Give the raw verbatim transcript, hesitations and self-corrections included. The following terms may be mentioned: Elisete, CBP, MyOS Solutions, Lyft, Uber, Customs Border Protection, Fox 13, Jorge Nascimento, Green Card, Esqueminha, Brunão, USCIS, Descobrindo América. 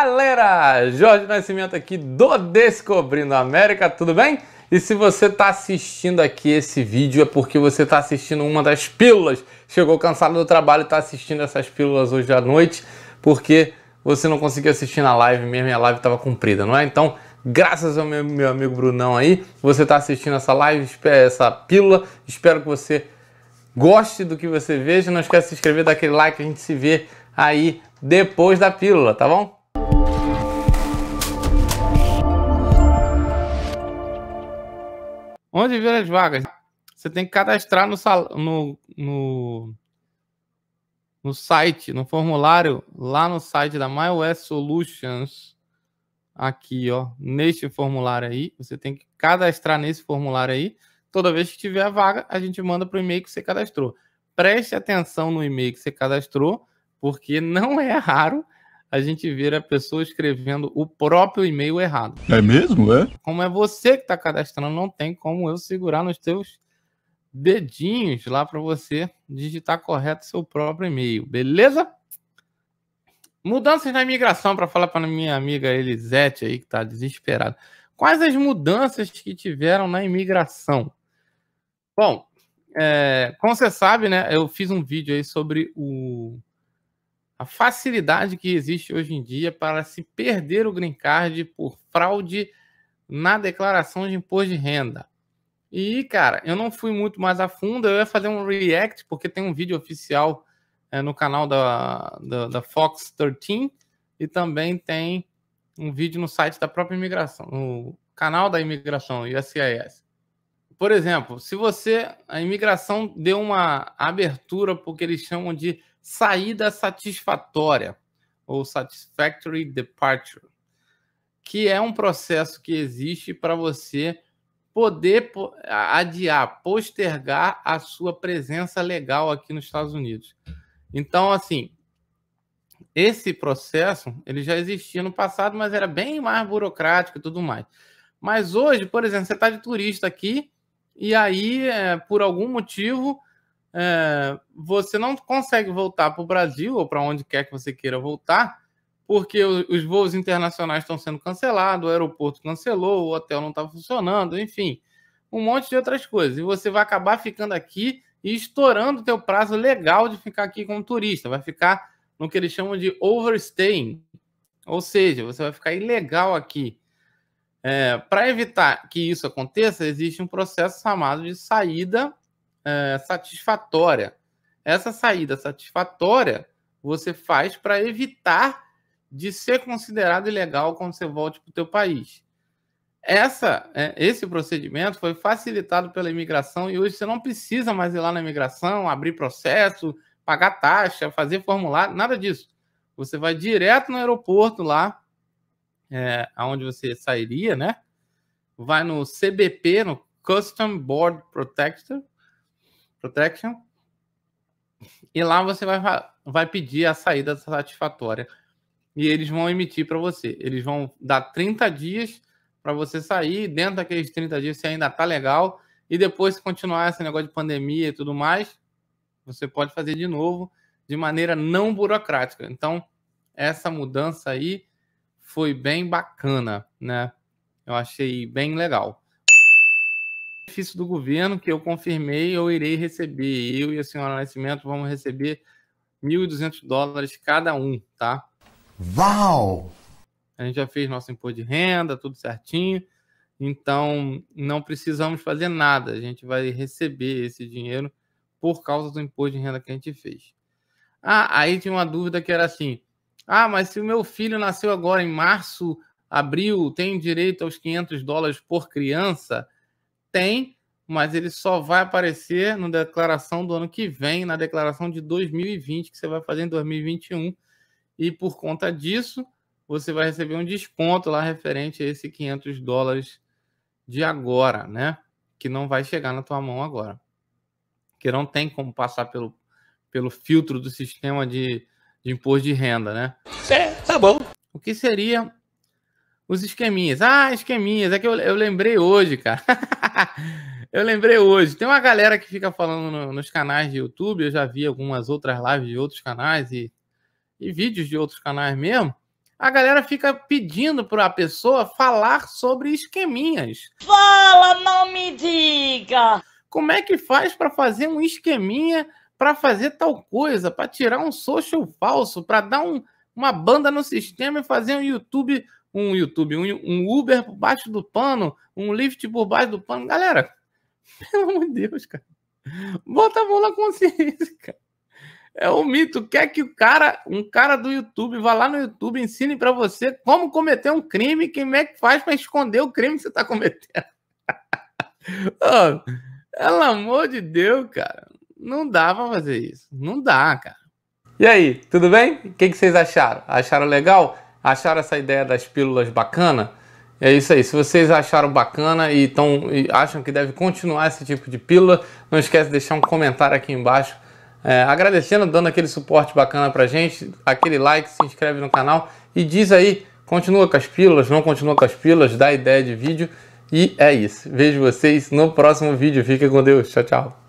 Galera, Jorge Nascimento aqui do Descobrindo América, tudo bem? E se você está assistindo aqui esse vídeo é porque você está assistindo uma das pílulas. Chegou cansado do trabalho e está assistindo essas pílulas hoje à noite porque você não conseguiu assistir na live mesmo e a live estava comprida, não é? Então, graças ao meu, meu amigo Brunão aí, você está assistindo essa live, essa pílula. Espero que você goste do que você veja. Não esquece de se inscrever, dar aquele like, a gente se vê aí depois da pílula, tá bom? Onde vira as vagas? Você tem que cadastrar no, sal... no, no, no site, no formulário, lá no site da MyOS Solutions. Aqui, ó, neste formulário aí. Você tem que cadastrar nesse formulário aí. Toda vez que tiver a vaga, a gente manda para o e-mail que você cadastrou. Preste atenção no e-mail que você cadastrou, porque não é raro a gente ver a pessoa escrevendo o próprio e-mail errado. É mesmo, é? Como é você que está cadastrando, não tem como eu segurar nos teus dedinhos lá para você digitar correto seu próprio e-mail, beleza? Mudanças na imigração, para falar para minha amiga Elisete aí, que está desesperada. Quais as mudanças que tiveram na imigração? Bom, é, como você sabe, né, eu fiz um vídeo aí sobre o... a facilidade que existe hoje em dia para se perder o Green Card por fraude na declaração de imposto de renda. E, cara, eu não fui muito mais a fundo, eu ia fazer um react, porque tem um vídeo oficial é, no canal da, da, da Fox treze, e também tem um vídeo no site da própria imigração, no canal da imigração, U S C I S. Por exemplo, se você... A imigração deu uma abertura porque eles chamam de saída satisfatória ou satisfactory departure, que é um processo que existe para você poder adiar, postergar a sua presença legal aqui nos Estados Unidos. Então, assim, esse processo ele já existia no passado, mas era bem mais burocrático e tudo mais. Mas hoje, por exemplo, você está de turista aqui e aí, é, por algum motivo... É, você não consegue voltar para o Brasil ou para onde quer que você queira voltar, porque os, os voos internacionais estão sendo cancelados, o aeroporto cancelou, o hotel não está funcionando, enfim, um monte de outras coisas. E você vai acabar ficando aqui e estourando o teu prazo legal de ficar aqui como turista. Vai ficar no que eles chamam de overstaying, ou seja, você vai ficar ilegal aqui. É, para evitar que isso aconteça, existe um processo chamado de saída É, satisfatória. Essa saída satisfatória você faz para evitar de ser considerado ilegal quando você volte para o teu país. Essa, é, esse procedimento foi facilitado pela imigração e hoje você não precisa mais ir lá na imigração, abrir processo, pagar taxa, fazer formulário, nada disso. Você vai direto no aeroporto lá, é, aonde você sairia, né? Vai no C B P, no Customs Border Protection, Protection, e lá você vai, vai pedir a saída satisfatória e eles vão emitir para você. Eles vão dar trinta dias para você sair. Dentro daqueles trinta dias você ainda tá legal e depois, se continuar esse negócio de pandemia e tudo mais, você pode fazer de novo de maneira não burocrática. Então, essa mudança aí foi bem bacana, né? Eu achei bem legal. Benefício do governo que eu confirmei, eu irei receber, eu e a senhora Nascimento vamos receber mil e duzentos dólares cada um, tá? Uau! A gente já fez nosso imposto de renda, tudo certinho, então não precisamos fazer nada, a gente vai receber esse dinheiro por causa do imposto de renda que a gente fez. Ah, aí tinha uma dúvida que era assim, ah, mas se o meu filho nasceu agora em março, abril, tem direito aos quinhentos dólares por criança? Tem, mas ele só vai aparecer na declaração do ano que vem, na declaração de dois mil e vinte, que você vai fazer em dois mil e vinte e um. E por conta disso, você vai receber um desconto lá referente a esse quinhentos dólares de agora, né? Que não vai chegar na tua mão agora. Que não tem como passar pelo, pelo filtro do sistema de, de imposto de renda, né? É, tá bom. O que seria... Os esqueminhas. Ah, esqueminhas. É que eu, eu lembrei hoje, cara. eu lembrei hoje. Tem uma galera que fica falando no, nos canais de YouTube. Eu já vi algumas outras lives de outros canais e, e vídeos de outros canais mesmo. a galera fica pedindo para a pessoa falar sobre esqueminhas. Fala, não me diga! Como é que faz para fazer um esqueminha, para fazer tal coisa, para tirar um social falso, para dar um, uma banda no sistema e fazer um YouTube, um YouTube, um, um Uber por baixo do pano, um Lyft por baixo do pano. Galera, pelo amor de Deus, cara. Bota a mão na consciência, cara. É um mito. Quer que o cara, um cara do YouTube vá lá no YouTube e ensine para você como cometer um crime, como é que faz para esconder o crime que você está cometendo. Oh, pelo amor de Deus, cara. Não dá para fazer isso. Não dá, cara. E aí, tudo bem? O que, que vocês acharam? Acharam legal? Acharam essa ideia das pílulas bacana? É isso aí, se vocês acharam bacana e, tão, e acham que deve continuar esse tipo de pílula, não esquece de deixar um comentário aqui embaixo, é, agradecendo, dando aquele suporte bacana pra gente, aquele like, se inscreve no canal e diz aí, continua com as pílulas, não continua com as pílulas, dá ideia de vídeo e é isso. Vejo vocês no próximo vídeo, fica com Deus, tchau, tchau.